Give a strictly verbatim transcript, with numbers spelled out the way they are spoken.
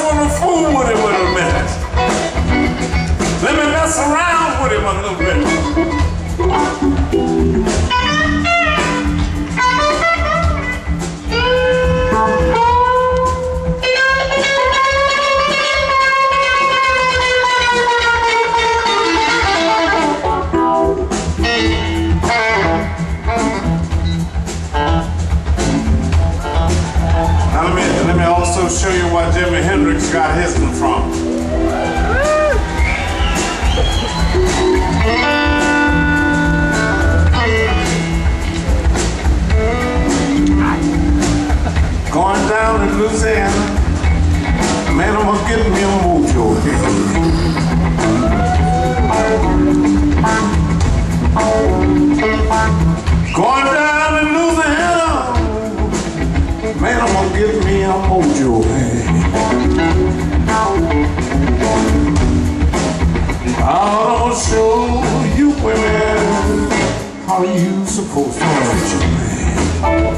wanna fool with him a little minute. Let me mess around with him a little bit. Now let me, let me also show you where Jimi Hendrix got his one from. Going down to Louisiana, man, I'm gonna get me a mojo here. Going down to Louisiana, man, I'm gonna get me a mojo here. I'm gonna show you women how you supposed to treat your man.